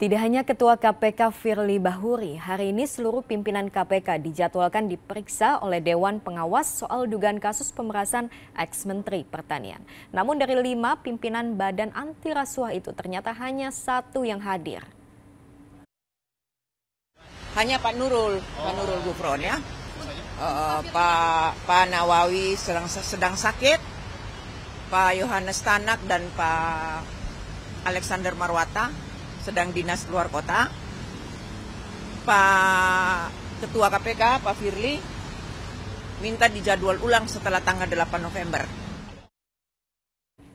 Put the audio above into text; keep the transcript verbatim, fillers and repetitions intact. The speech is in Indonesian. Tidak hanya Ketua K P K Firli Bahuri, hari ini seluruh pimpinan K P K dijadwalkan diperiksa oleh Dewan Pengawas soal dugaan kasus pemerasan eks-Menteri Pertanian. Namun dari lima pimpinan Badan Anti Rasuah itu ternyata hanya satu yang hadir. Hanya Pak Nurul, oh. Pak Nurul Gufron ya. Uh, Pak, Pak Nawawi sedang, sedang sakit, Pak Yohanes Tanak dan Pak Alexander Marwata sedang dinas luar kota. Pak Ketua K P K, Pak Firli, minta dijadwal ulang setelah tanggal delapan November.